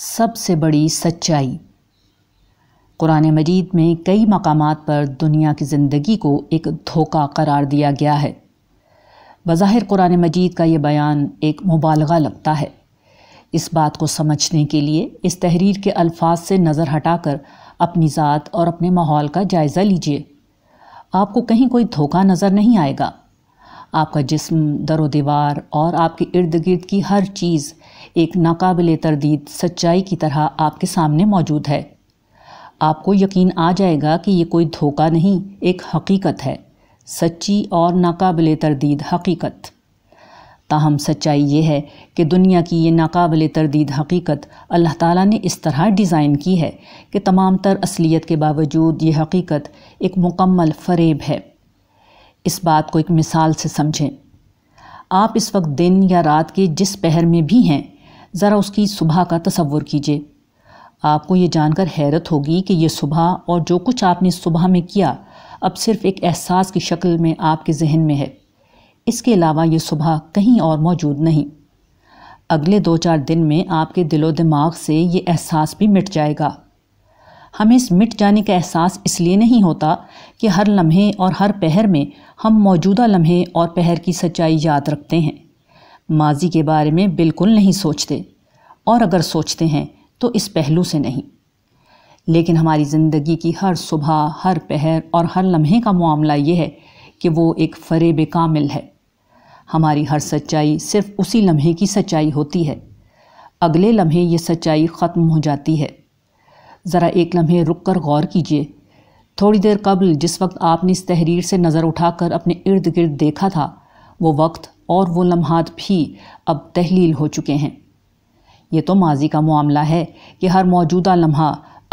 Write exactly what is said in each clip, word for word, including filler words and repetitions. सबसे बड़ी सच्चाई। कुरान मजीद में कई मकामात पर दुनिया की ज़िंदगी को एक धोखा करार दिया गया है। बज़ाहिर कुरान मजीद का ये बयान एक मुबालगा लगता है। इस बात को समझने के लिए इस तहरीर के अल्फाज से नज़र हटाकर अपनी ज़ात और अपने माहौल का जायज़ा लीजिए। आपको कहीं कोई धोखा नज़र नहीं आएगा। आपका जिस्म, दरो दीवार और आपके इर्द गिर्द की हर चीज़ एक नाकाबिले तरदीद सच्चाई की तरह आपके सामने मौजूद है। आपको यकीन आ जाएगा कि ये कोई धोखा नहीं, एक हकीकत है, सच्ची और नाकाबिले तरदीद हकीकत। ताहम सच्चाई ये है कि दुनिया की ये नाकाबिले तरदीद हकीकत अल्लाह ताला ने इस तरह डिज़ाइन की है कि तमाम तर असलियत के बावजूद ये हकीकत एक मुकम्मल फरेब है। इस बात को एक मिसाल से समझें। आप इस वक्त दिन या रात के जिस पहर में भी हैं, ज़रा उसकी सुबह का तसव्वुर कीजिए। आपको ये जानकर हैरत होगी कि ये सुबह और जो कुछ आपने सुबह में किया अब सिर्फ़ एक एहसास की शक्ल में आपके जहन में है। इसके अलावा ये सुबह कहीं और मौजूद नहीं। अगले दो चार दिन में आपके दिलो दिमाग से ये एहसास भी मिट जाएगा। हमें इस मिट जाने का एहसास इसलिए नहीं होता कि हर लम्हे और हर पहर में हम मौजूदा लम्हे और पहर की सच्चाई याद रखते हैं। माजी के बारे में बिल्कुल नहीं सोचते, और अगर सोचते हैं तो इस पहलू से नहीं। लेकिन हमारी ज़िंदगी की हर सुबह, हर पहर और हर लम्हे का मामला ये है कि वो एक फरेब कामिल है। हमारी हर सच्चाई सिर्फ़ उसी लम्हे की सच्चाई होती है। अगले लम्हे ये सच्चाई ख़त्म हो जाती है। ज़रा एक लम्हे रुक कर गौर कीजिए। थोड़ी देर कबल जिस वक्त आपने इस तहरीर से नज़र उठाकर अपने इर्द गिर्द देखा था, वो वक्त और वो लम्हात भी अब तहलील हो चुके हैं। ये तो माजी का मामला है कि हर मौजूदा लम्हा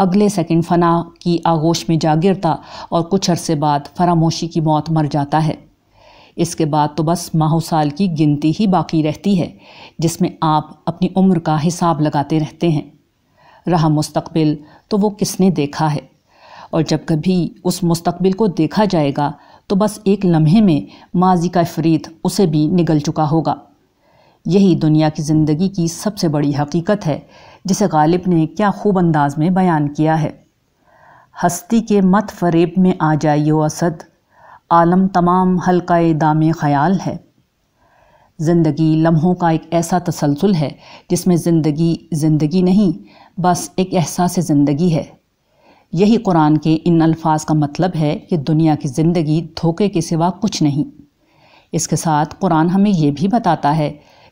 अगले सेकंड फना की आगोश में जा गिरता और कुछ अरसे बाद फरामोशी की मौत मर जाता है। इसके बाद तो बस माहो साल की गिनती ही बाकी रहती है, जिसमें आप अपनी उम्र का हिसाब लगाते रहते हैं। रहा मुस्तकबिल, तो वो किसने देखा है, और जब कभी उस मुस्तकबिल को देखा जाएगा तो बस एक लम्हे में माजी का इफरीत उसे भी निगल चुका होगा। यही दुनिया की ज़िंदगी की सबसे बड़ी हकीकत है, जिसे गालिब ने क्या खूब अंदाज में बयान किया है। हस्ती के मत फरेब में आ जाइयो असद, आलम तमाम हल्काए दामे ख़याल है। ज़िंदगी लम्हों का एक ऐसा तसलसल है जिसमें ज़िंदगी ज़िंदगी नहीं, बस एक एहसास ज़िंदगी है। यही कुरान के इन अल्फाज का मतलब है कि दुनिया की ज़िंदगी धोखे के सिवा कुछ नहीं। इसके साथ कुरान हमें यह भी बताता है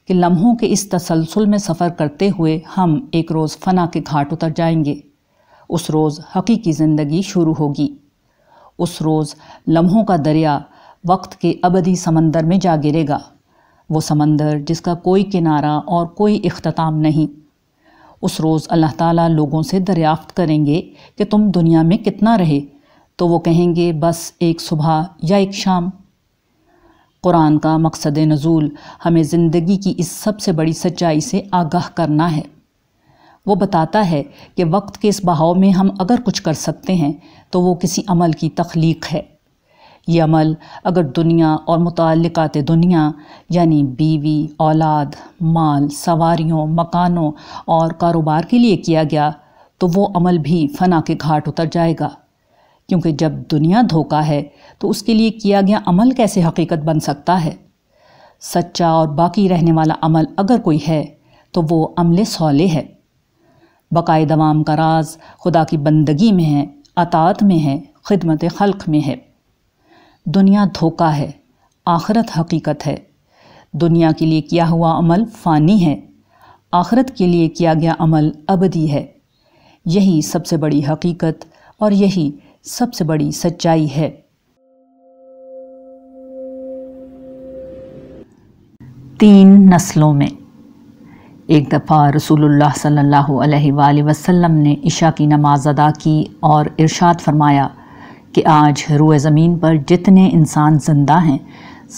कि लम्हों के इस तसलसल में सफ़र करते हुए हम एक रोज़ फ़ना के घाट उतर जाएंगे। उस रोज़ हकीकी ज़िंदगी शुरू होगी। उस रोज़ लम्हों का दरिया वक्त के अबदी समंदर में जा गिरेगा, वो समंदर जिसका कोई किनारा और कोई इख्तिताम नहीं। उस रोज़ अल्लाह ताला लोगों से दरियाफ़्त करेंगे कि तुम दुनिया में कितना रहे, तो वो कहेंगे बस एक सुबह या एक शाम। कुरान का मकसद नज़ूल हमें ज़िंदगी की इस सबसे बड़ी सच्चाई से आगाह करना है। वो बताता है कि वक्त के इस बहाव में हम अगर कुछ कर सकते हैं तो वो किसी अमल की तख्लीक है। ये अमल अगर दुनिया और मुतालिकात दुनिया यानी बीवी, औलाद, माल, सवारियों, मकानों और कारोबार के लिए किया गया तो वो अमल भी फ़ना के घाट उतर जाएगा, क्योंकि जब दुनिया धोखा है तो उसके लिए किया गया अमल कैसे हकीकत बन सकता है। सच्चा और बाकी रहने वाला अमल अगर कोई है तो वो अमल सौले है। बकाए दवाम का राज खुदा की बंदगी में है, अतात में है, खिदमत खल्क में है। दुनिया धोखा है, आखरत हकीकत है। दुनिया के लिए किया हुआ अमल फ़ानी है, आखरत के लिए किया गया अमल अबदी है। यही सबसे बड़ी हकीकत और यही सबसे बड़ी सच्चाई है। तीन नस्लों में। एक दफ़ा रसूलुल्लाह सल्लल्लाहु अलैहि वसल्लम ने इशा की नमाज अदा की और इरशाद फरमाया कि आज रूए ज़मीन पर जितने इंसान ज़िंदा हैं,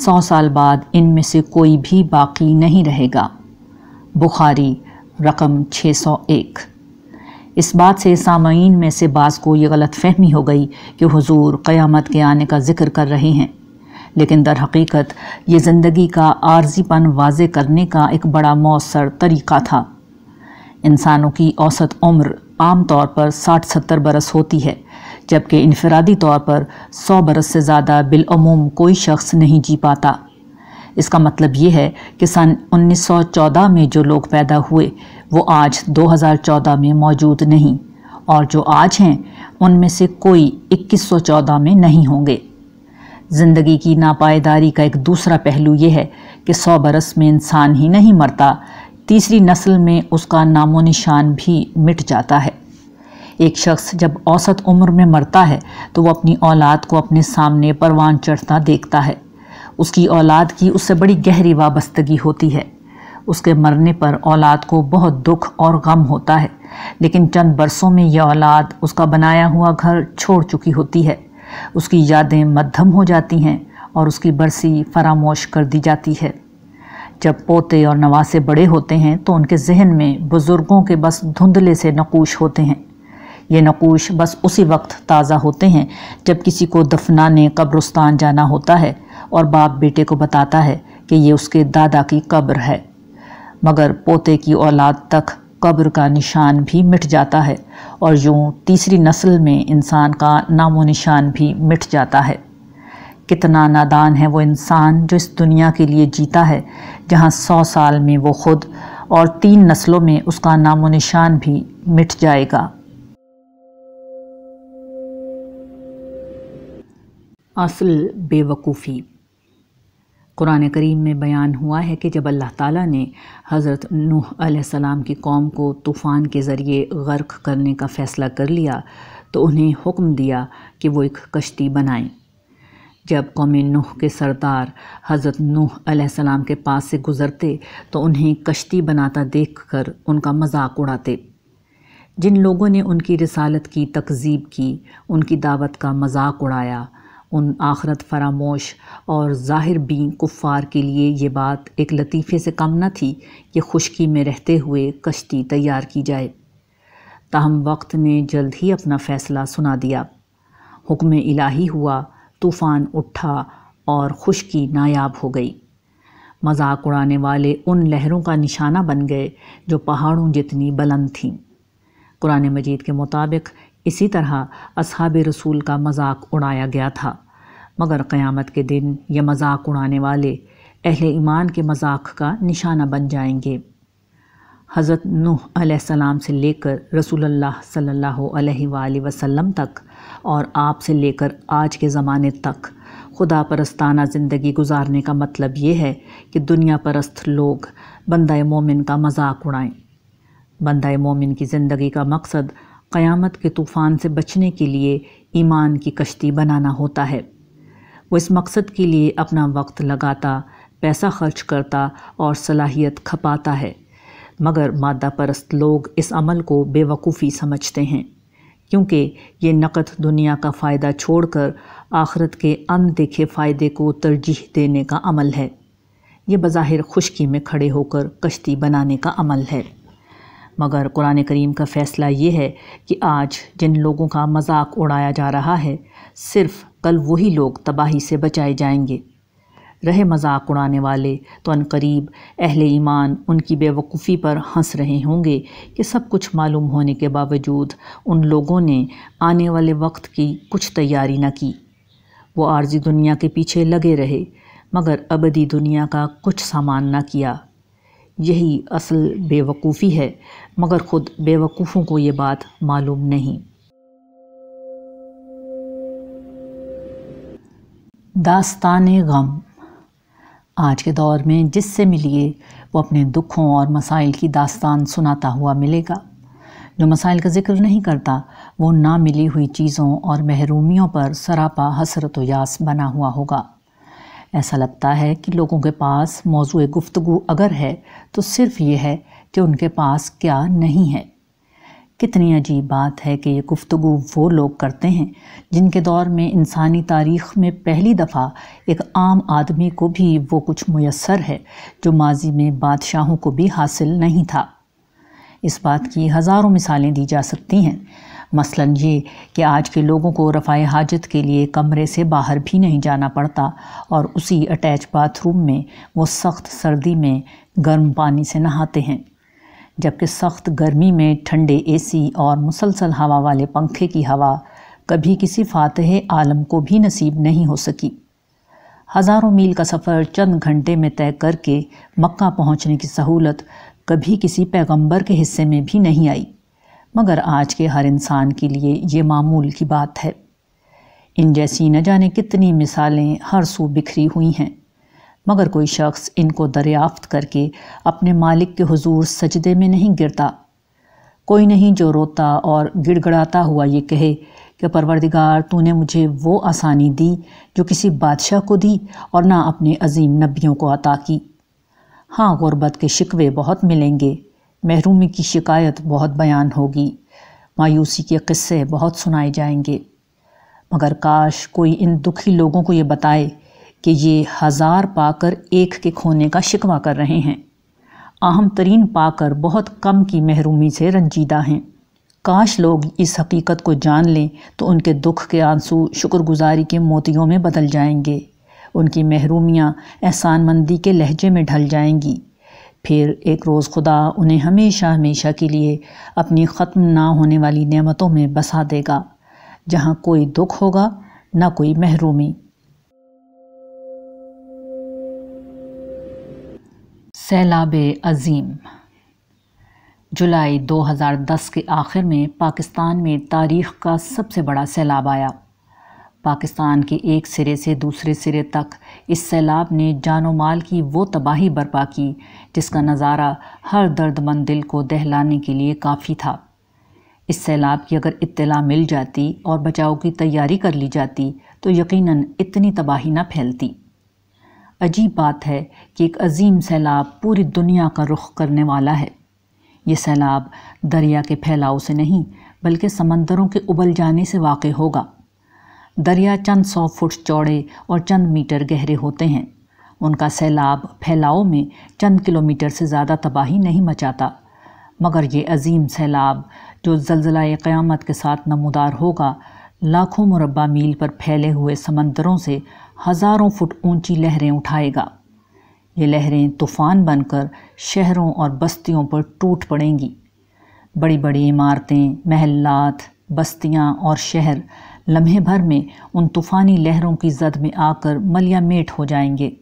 सौ साल बाद इनमें से कोई भी बाकी नहीं रहेगा। बुखारी रकम छः सौ एक। इस बात से सामीन में से बास को ये गलतफहमी हो गई कि हुजूर क़यामत के आने का ज़िक्र कर रहे हैं, लेकिन दर हकीकत ये ज़िंदगी का आर्जीपन वाज़े करने का एक बड़ा मौसर तरीक़ा था। इंसानों की औसत उम्र आमतौर पर साठ सत्तर बरस होती है, जबकि इनफरादी तौर पर सौ बरस से ज़्यादा बिलअमूम कोई शख्स नहीं जी पाता। इसका मतलब ये है कि सन उन्नीस सौ चौदह में जो लोग पैदा हुए वो आज दो हज़ार चौदह में मौजूद नहीं, और जो आज हैं उनमें से कोई इक्कीस सौ चौदह में नहीं होंगे। ज़िंदगी की नापायदारी का एक दूसरा पहलू ये है कि सौ बरस में इंसान ही नहीं मरता, तीसरी नस्ल में उसका नामो निशान भी मिट जाता है। एक शख्स जब औसत उम्र में मरता है तो वो अपनी औलाद को अपने सामने परवान चढ़ता देखता है। उसकी औलाद की उससे बड़ी गहरी वाबस्तगी होती है। उसके मरने पर औलाद को बहुत दुख और गम होता है, लेकिन चंद बरसों में यह औलाद उसका बनाया हुआ घर छोड़ चुकी होती है। उसकी यादें मद्धम हो जाती हैं और उसकी बरसी फरामोश कर दी जाती है। जब पोते और नवासे बड़े होते हैं तो उनके जहन में बुज़ुर्गों के बस धुंधले से नक़ूश होते हैं। ये नक़ूश बस उसी वक्त ताज़ा होते हैं जब किसी को दफनाने कब्रिस्तान जाना होता है और बाप बेटे को बताता है कि ये उसके दादा की कब्र है, मगर पोते की औलाद तक कब्र का निशान भी मिट जाता है और यूँ तीसरी नस्ल में इंसान का नामो निशान भी मिट जाता है। कितना नादान है वो इंसान जो इस दुनिया के लिए जीता है जहाँ सौ साल में वो खुद और तीन नस्लों में उसका नामो निशान भी मिट जाएगा। असल बेवकूफ़ी। कुरान करीम में बयान हुआ है कि जब अल्लाह ताला ने हज़रत नूह अलैहिस्सलाम की कौम को तूफ़ान के ज़रिए गर्क करने का फ़ैसला कर लिया तो उन्हें हुक्म दिया कि वो एक कश्ती बनाएं। जब कौम नूह के सरदार हज़रत नूह अलैहिस्सलाम के पास से गुज़रते तो उन्हें कश्ती बनाता देखकर उनका मजाक उड़ाते। जिन लोगों ने उनकी रिसालत की तकज़ीब की, उनकी दावत का मजाक उड़ाया, उन आखरत फरामोश और ज़ाहिर बीन कुफ़ार के लिए ये बात एक लतीफ़े से कम न थी कि खुशकी में रहते हुए कश्ती तैयार की जाए। ताहम वक्त ने जल्द ही अपना फ़ैसला सुना दिया। हुक्म इलाही हुआ, तूफ़ान उठा और खुशकी नायाब हो गई। मजाक उड़ाने वाले उन लहरों का निशाना बन गए जो पहाड़ों जितनी बुलंद थीं। कुरान मजीद के मुताबिक इसी तरह असहाबे रसूल का मजाक उड़ाया गया था, मगर क़यामत के दिन यह मजाक उड़ाने वाले अहले ईमान के मजाक का निशाना बन जाएंगे। हज़रत नूह अलैहिस्सलाम से लेकर रसूलुल्लाह सल्लल्लाहु अलैहि वसल्लम तक और आप से लेकर आज के ज़माने तक खुदा परस्ताना ज़िंदगी गुजारने का मतलब ये है कि दुनिया परस्त लोग बंदा मोमिन का मजाक उड़ाएँ। बंदा मोमिन की ज़िंदगी का मकसद क़यामत के तूफ़ान से बचने के लिए ईमान की कश्ती बनाना होता है। वो इस मकसद के लिए अपना वक्त लगाता, पैसा खर्च करता और सलाहियत खपाता है, मगर मादा परस्त लोग इस अमल को बेवकूफ़ी समझते हैं, क्योंकि ये नकद दुनिया का फ़ायदा छोड़कर आखरत के अनदेखे फ़ायदे को तरजीह देने का अमल है। ये बज़ाहिर खुशकी में खड़े होकर कश्ती बनाने का अमल है, मगर कुरान करीम का फ़ैसला ये है कि आज जिन लोगों का मजाक उड़ाया जा रहा है सिर्फ़ कल वही लोग तबाही से बचाए जाएंगे। रहे मजाक उड़ाने वाले तो अनकरीब अहले ईमान उनकी बेवकूफ़ी पर हंस रहे होंगे कि सब कुछ मालूम होने के बावजूद उन लोगों ने आने वाले वक्त की कुछ तैयारी न की। वो आर्जी दुनिया के पीछे लगे रहे, मगर अबदी दुनिया का कुछ सामान न किया। यही असल बेवकूफ़ी है, मगर ख़ुद बेवकूफ़ों को ये बात मालूम नहीं। दास्ताने गम। आज के दौर में जिससे मिलिए वो अपने दुखों और मसाइल की दास्तान सुनाता हुआ मिलेगा। जो मसाइल का ज़िक्र नहीं करता वो ना मिली हुई चीज़ों और महरूमियों पर सरापा हसरत व यास बना हुआ होगा। ऐसा लगता है कि लोगों के पास मौजूद गुफ्तगू अगर है तो सिर्फ़ ये है कि उनके पास क्या नहीं है। कितनी अजीब बात है कि ये गुफ्तगू वो लोग करते हैं जिनके दौर में इंसानी तारीख़ में पहली दफ़ा एक आम आदमी को भी वो कुछ मुयस्सर है जो माजी में बादशाहों को भी हासिल नहीं था। इस बात की हज़ारों मिसालें दी जा सकती हैं, मसलन ये कि आज के लोगों को रफ़ाए हाजत के लिए कमरे से बाहर भी नहीं जाना पड़ता और उसी अटैच बाथरूम में वो सख्त सर्दी में गर्म पानी से नहाते हैं। जबकि सख्त गर्मी में ठंडे एसी और मुसलसल हवा वाले पंखे की हवा कभी किसी फातह आलम को भी नसीब नहीं हो सकी। हज़ारों मील का सफ़र चंद घंटे में तय करके मक्का पहुँचने की सहूलत कभी किसी पैगंबर के हिस्से में भी नहीं आई, मगर आज के हर इंसान के लिए ये मामूल की बात है। इन जैसी न जाने कितनी मिसालें हर सू बिखरी हुई हैं, मगर कोई शख्स इनको दरियाफ्त करके अपने मालिक के हुजूर सजदे में नहीं गिरता। कोई नहीं जो रोता और गिड़गड़ाता हुआ ये कहे कि परवरदिगार, तूने मुझे वो आसानी दी जो किसी बादशाह को दी और ना अपने अजीम नबियों को अता की। हाँ, गुरबत के शिकवे बहुत मिलेंगे, महरूमी की शिकायत बहुत बयान होगी, मायूसी के किस्से बहुत सुनाए जाएंगे, मगर काश कोई इन दुखी लोगों को ये बताए कि ये हज़ार पाकर एक के खोने का शिकवा कर रहे हैं, अहम तरीन पाकर बहुत कम की महरूमी से रंजीदा हैं। काश लोग इस हकीकत को जान लें तो उनके दुख के आंसू शुक्रगुजारी के मोतियों में बदल जाएंगे, उनकी महरूमियाँ एहसानमंदी के लहजे में ढल जाएंगी। फिर एक रोज़ खुदा उन्हें हमेशा हमेशा के लिए अपनी ख़त्म ना होने वाली नेमतों में बसा देगा, जहाँ कोई दुख होगा ना कोई महरूमी। सैलाब अज़ीम। जुलाई दो हज़ार दस के आखिर में पाकिस्तान में तारीख़ का सबसे बड़ा सैलाब आया। पाकिस्तान के एक सिरे से दूसरे सिरे तक इस सैलाब ने जानो माल की वो तबाही बर्पा की जिसका नज़ारा हर दर्दमंद दिल को दहलाने के लिए काफ़ी था। इस सैलाब की अगर इत्तला मिल जाती और बचाव की तैयारी कर ली जाती तो यकीनन इतनी तबाही न फैलती। अजीब बात है कि एक अजीम सैलाब पूरी दुनिया का रुख करने वाला है। ये सैलाब दरिया के फैलाव से नहीं बल्कि समंदरों के उबल जाने से वाक़े होगा। दरिया चंद सौ फुट चौड़े और चंद मीटर गहरे होते हैं, उनका सैलाब फैलाव में चंद किलोमीटर से ज़्यादा तबाही नहीं मचाता, मगर ये अजीम सैलाब जो ज़लज़ला क़यामत के साथ नमूदार होगा, लाखों मुरब्बा मील पर फैले हुए समंदरों से हज़ारों फुट ऊंची लहरें उठाएगा। ये लहरें तूफ़ान बनकर शहरों और बस्तियों पर टूट पड़ेंगी। बड़ी बड़ी इमारतें, महल्लात, बस्तियाँ और शहर लम्हे भर में उन तूफ़ानी लहरों की जद में आकर मलिया मेट हो जाएंगे।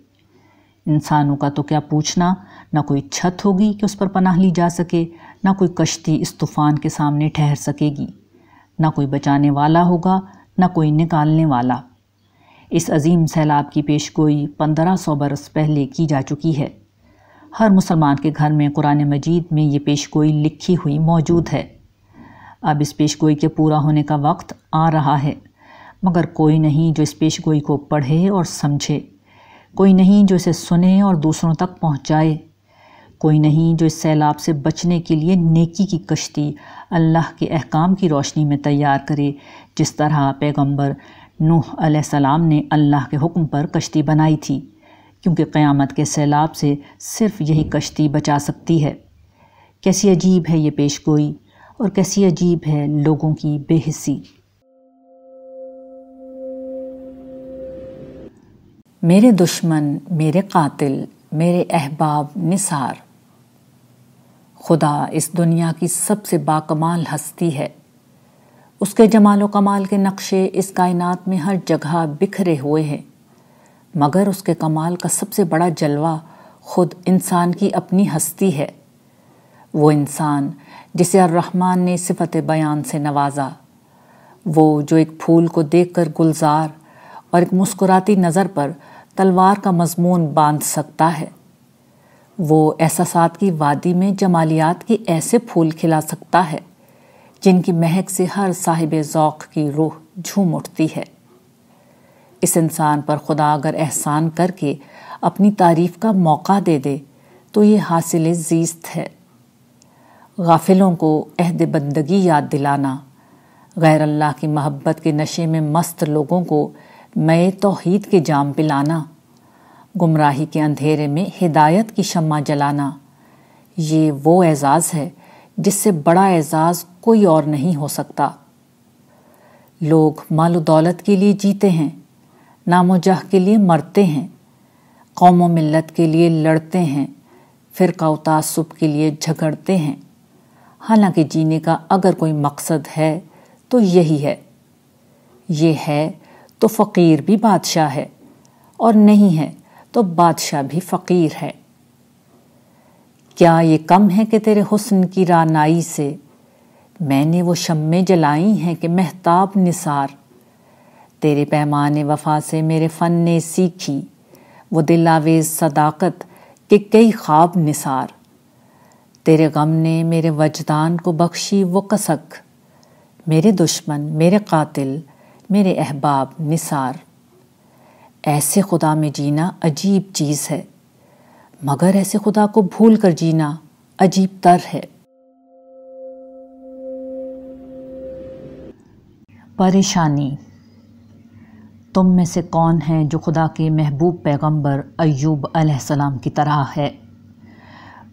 इंसानों का तो क्या पूछना, ना कोई छत होगी कि उस पर पनाह ली जा सके, ना कोई कश्ती इस तूफ़ान के सामने ठहर सकेगी, ना कोई बचाने वाला होगा, ना कोई निकालने वाला। इस अजीम सैलाब की पेशगोई पंद्रह सौ बरस पहले की जा चुकी है। हर मुसलमान के घर में कुरान मजीद में ये पेशगोई लिखी हुई मौजूद है। अब इस पेशगोई के पूरा होने का वक्त आ रहा है, मगर कोई नहीं जो इस पेशगोई को पढ़े और समझे, कोई नहीं जो इसे सुने और दूसरों तक पहुंचाए, कोई नहीं जो इस सैलाब से बचने के लिए नेकी की कश्ती अल्लाह के अहकाम की रोशनी में तैयार करे, जिस तरह पैगंबर नूह अलैहिस्सलाम ने अल्लाह के हुक्म पर कश्ती बनाई थी, क्योंकि क़यामत के सैलाब से सिर्फ़ यही कश्ती बचा सकती है। कैसी अजीब है ये पेशगोई और कैसी अजीब है लोगों की बेहिसी। मेरे दुश्मन मेरे कातिल, मेरे अहबाब निसार। खुदा इस दुनिया की सबसे बाकमाल हस्ती है। उसके जमाल व कमाल के नक्शे इस कायनात में हर जगह बिखरे हुए हैं, मगर उसके कमाल का सबसे बड़ा जलवा खुद इंसान की अपनी हस्ती है। वो इंसान जिसे अर्रहमान ने सिफत बयान से नवाजा, वो जो एक फूल को देखकर गुलजार और एक मुस्कुराती नज़र पर तलवार का मजमून बांध सकता है, वो एहसासात की वादी में जमालियात के ऐसे फूल खिला सकता है जिनकी महक से हर साहिबे ज़ौक़ की रूह झूम उठती है। इस इंसान पर खुदा अगर एहसान करके अपनी तारीफ़ का मौका दे दे तो ये हासिल जीस्त है। गाफिलों को अहद बंदगी याद दिलाना, गैर अल्लाह की महब्बत के नशे में मस्त लोगों को मए तौहीद के जाम पिलाना, गुमराही के अंधेरे में हिदायत की शम्मा जलाना, ये वो एज़ाज़ है जिससे बड़ा एज़ाज़ कोई और नहीं हो सकता। लोग माल व दौलत के लिए जीते हैं, नाम व जह के लिए मरते हैं, कौम व मिल्लत के लिए लड़ते हैं, फ़िरका व तासुब के लिए झगड़ते हैं, हालांकि जीने का अगर कोई मकसद है तो यही है। ये है तो फ़कीर भी बादशाह है, और नहीं है तो बादशाह भी फ़कीर है। क्या ये कम है कि तेरे हुस्न की रानाई से मैंने वो शम्में जलाई हैं कि महताब निसार। तेरे पैमाने वफा से मेरे फ़न ने सीखी वो दिल आवेज़ सदाकत के कई ख्वाब निसार। तेरे गम ने मेरे वजदान को बख्शी वो कसक, मेरे दुश्मन मेरे कातिल मेरे अहबाब निसार। ऐसे खुदा में जीना अजीब चीज़ है, मगर ऐसे खुदा को भूल कर जीना अजीब तर है। परेशानी। तुम में से कौन है जो खुदा के महबूब पैगंबर अय्यूब अलैहिस्सलाम की तरह है।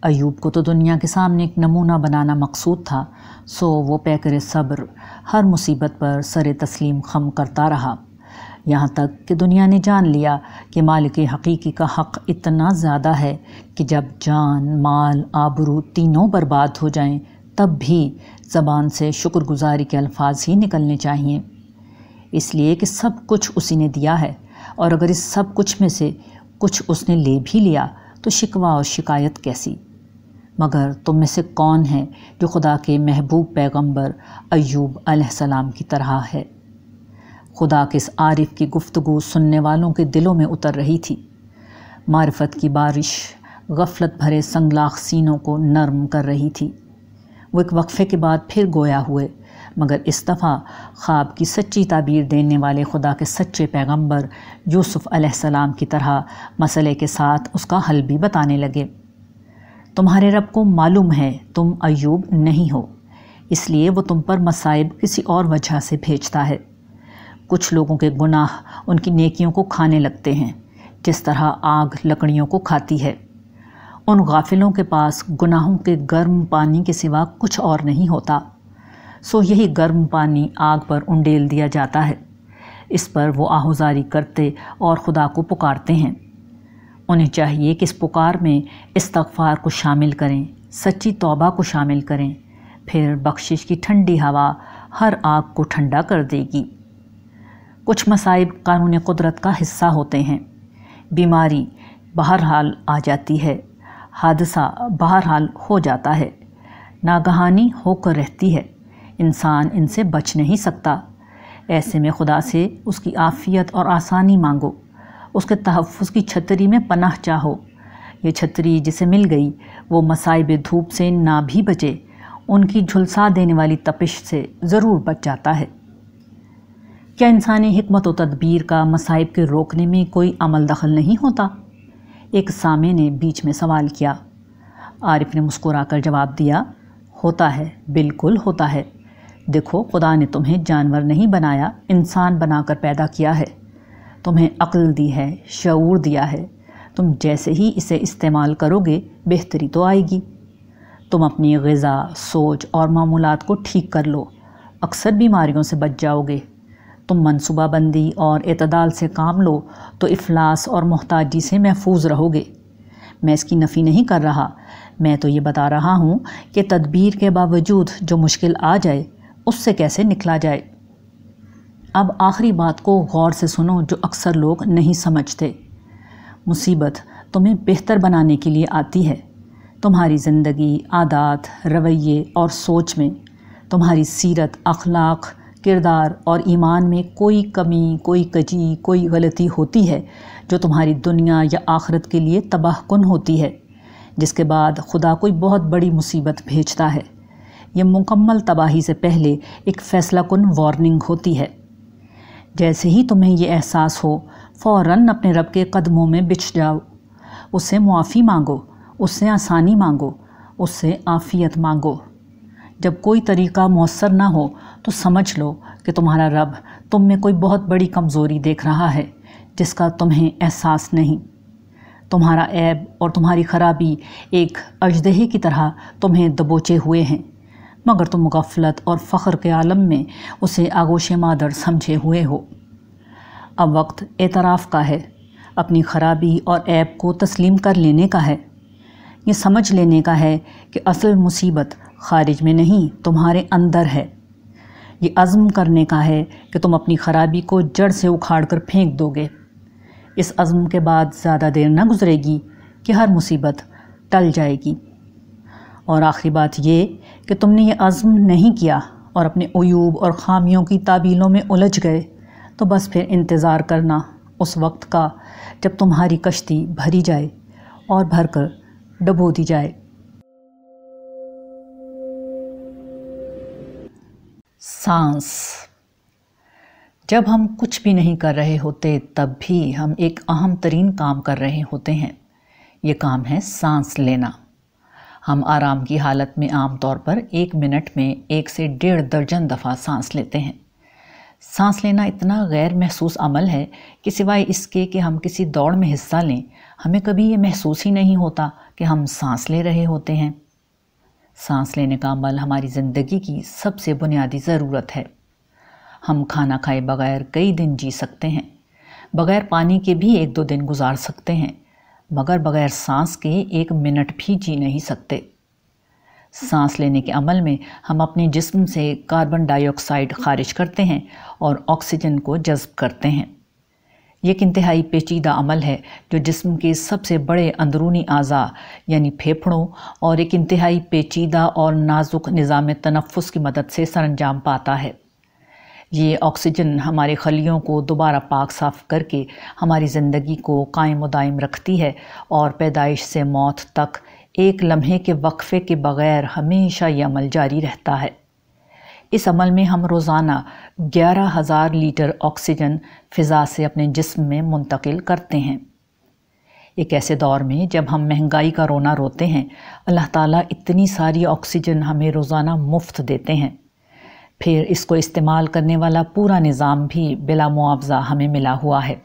अय्यूब को तो दुनिया के सामने एक नमूना बनाना मकसूद था, सो वो पैकर सब्र हर मुसीबत पर सरे तस्लीम खम करता रहा, यहाँ तक कि दुनिया ने जान लिया कि मालिक हकीकी का हक़ इतना ज़्यादा है कि जब जान माल आबरू तीनों बर्बाद हो जाएं तब भी ज़बान से शुक्रगुजारी के अल्फाज ही निकलने चाहिए, इसलिए कि सब कुछ उसी ने दिया है और अगर इस सब कुछ में से कुछ उसने ले भी लिया तो शिकवा और शिकायत कैसी। मगर तुम में से कौन है जो खुदा के महबूब पैगंबर अय्यूब अलैहिस्सलाम की तरह है। खुदा के इस आरिफ की गुफ्तगू सुनने वालों के दिलों में उतर रही थी। मारिफत की बारिश गफलत भरे संगलाख सीनों को नरम कर रही थी। वो एक वक्फे के बाद फिर गोया हुए, मगर इस दफ़ा ख्वाब की सच्ची ताबीर देने वाले खुदा के सच्चे पैगंबर यूसुफ अलैहिस्सलाम की तरह मसले के साथ उसका हल भी बताने लगे। तुम्हारे रब को मालूम है तुम अय्यूब नहीं हो, इसलिए वो तुम पर मसाइब किसी और वजह से भेजता है। कुछ लोगों के गुनाह उनकी नेकियों को खाने लगते हैं, जिस तरह आग लकड़ियों को खाती है। उन गाफिलों के पास गुनाहों के गर्म पानी के सिवा कुछ और नहीं होता, सो यही गर्म पानी आग पर उंडेल दिया जाता है। इस पर वो आहुजारी करते और खुदा को पुकारते हैं। उन्हें चाहिए कि इस पुकार में इस्तग़फ़ार को शामिल करें, सच्ची तौबा को शामिल करें, फिर बख्शिश की ठंडी हवा हर आग को ठंडा कर देगी। कुछ मसाइब कानून कुदरत का हिस्सा होते हैं। बीमारी बहरहाल आ जाती है, हादसा बहरहाल हो जाता है, नागहानी होकर रहती है, इंसान इनसे बच नहीं सकता। ऐसे में खुदा से उसकी आफ़ियत और आसानी मांगो, उसके तहफ़्फ़ुज़ की छतरी में पनाह चाहो। ये छतरी जिसे मिल गई वो मसाइब धूप से ना भी बचे, उनकी झुलसा देने वाली तपिश से ज़रूर बच जाता है। क्या इंसानी हिकमत व तदबीर का मसाइब के रोकने में कोई अमल दखल नहीं होता, एक सामे ने बीच में सवाल किया। आरिफ ने मुस्कुरा कर जवाब दिया, होता है, बिल्कुल होता है। देखो, खुदा ने तुम्हें जानवर नहीं बनाया, इंसान बनाकर पैदा किया है। तुम्हें अक्ल दी है, शऊर दिया है। तुम जैसे ही इसे इस्तेमाल करोगे बेहतरी तो आएगी। तुम अपनी ग़िज़ा, सोच और मामूलात को ठीक कर लो, अक्सर बीमारियों से बच जाओगे। तुम मनसूबाबंदी और एतदाल से काम लो तो इफ़लास और मोहताजी से महफूज रहोगे। मैं इसकी नफ़ी नहीं कर रहा, मैं तो ये बता रहा हूँ कि तदबीर के बावजूद जो मुश्किल आ जाए उससे कैसे निकला जाए। अब आखिरी बात को गौर से सुनो जो अक्सर लोग नहीं समझते। मुसीबत तुम्हें बेहतर बनाने के लिए आती है। तुम्हारी ज़िंदगी, आदात, रवैये और सोच में, तुम्हारी सीरत, अखलाक, किरदार और ईमान में कोई कमी, कोई कजी, कोई गलती होती है जो तुम्हारी दुनिया या आखरत के लिए तबाहकुन होती है, जिसके बाद खुदा कोई बहुत बड़ी मुसीबत भेजता है। यह मुकम्मल तबाही से पहले एक फ़ैसला कुन वार्निंग होती है। जैसे ही तुम्हें यह एहसास हो, फ़ौरन अपने रब के कदमों में बिछ जाओ। उससे मुआफ़ी मांगो, उससे आसानी मांगो, उससे आफ़ियत मांगो। जब कोई तरीक़ा मौसर ना हो तो समझ लो कि तुम्हारा रब तुम में कोई बहुत बड़ी कमज़ोरी देख रहा है जिसका तुम्हें एहसास नहीं। तुम्हारा ऐब और तुम्हारी खराबी एक अजदहे की तरह तुम्हें दबोचे हुए हैं, मगर तुम गफलत और फ़ख्र के आलम में उसे आगोशे मादर समझे हुए हो। अब वक्त एतराफ़ का है, अपनी खराबी और ऐब को तस्लीम कर लेने का है। ये समझ लेने का है कि असल मुसीबत ख़ारिज में नहीं, तुम्हारे अंदर है। ये अज़्म करने का है कि तुम अपनी ख़राबी को जड़ से उखाड़ कर फेंक दोगे। इस अज़्म के बाद ज़्यादा देर न गुजरेगी कि हर मुसीबत टल जाएगी। और आखिरी बात ये कि तुमने ये अज़्म नहीं किया और अपने उयूब और ख़ामियों की ताबीलों में उलझ गए, तो बस फिर इंतज़ार करना उस वक्त का जब तुम्हारी कश्ती भरी जाए और भर कर डुबो दी जाए। सांस। जब हम कुछ भी नहीं कर रहे होते तब भी हम एक अहम तरीन काम कर रहे होते हैं। ये काम है सांस लेना। हम आराम की हालत में आम तौर पर एक मिनट में एक से डेढ़ दर्जन दफ़ा सांस लेते हैं। सांस लेना इतना गैर महसूस अमल है कि सिवाय इसके कि हम किसी दौड़ में हिस्सा लें, हमें कभी ये महसूस ही नहीं होता कि हम सांस ले रहे होते हैं। सांस लेने का अमल हमारी ज़िंदगी की सबसे बुनियादी ज़रूरत है। हम खाना खाए बगैर कई दिन जी सकते हैं, बग़ैर पानी के भी एक दो दिन गुजार सकते हैं, मगर बग़ैर सांस के एक मिनट भी जी नहीं सकते। सांस लेने के अमल में हम अपने जिस्म से कार्बन डाइऑक्साइड ख़ारिज करते हैं और ऑक्सीजन को जज्ब करते हैं। ये एक इंतहाई पेचीदा अमल है जो जिस्म के सबसे बड़े अंदरूनी आज़ा यानी फेफड़ों और एक इंतहाई पेचीदा और नाजुक निज़ाम तनफ़ुस की मदद से सरअंजाम पाता है। ये ऑक्सीजन हमारे खलियों को दोबारा पाक साफ करके हमारी ज़िंदगी को कायम व दायम रखती है और पैदाइश से मौत तक एक लम्हे के वक्फ़े के बग़ैर हमेशा ये अमल जारी रहता है। इस अमल में हम रोज़ाना ग्यारह हज़ार लीटर ऑक्सीजन फ़िज़ा से अपने जिस्म में मुंतकिल करते हैं। एक ऐसे दौर में जब हम महंगाई का रोना रोते हैं, अल्लाह ताला इतनी सारी ऑक्सीजन हमें रोज़ाना मुफ्त देते हैं, फिर इसको इस्तेमाल करने वाला पूरा निज़ाम भी बिला मुआवजा हमें मिला हुआ है।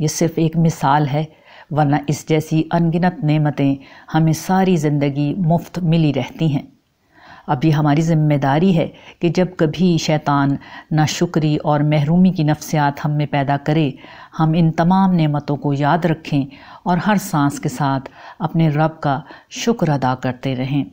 ये सिर्फ़ एक मिसाल है, वरना इस जैसी अनगिनत नेमतें हमें सारी ज़िंदगी मुफ्त मिली रहती हैं। अब ये हमारी ज़िम्मेदारी है कि जब कभी शैतान नाशुक्री और महरूमी की नफ्सियात हम में पैदा करे, हम इन तमाम नेमतों को याद रखें और हर सांस के साथ अपने रब का शुक्र अदा करते रहें।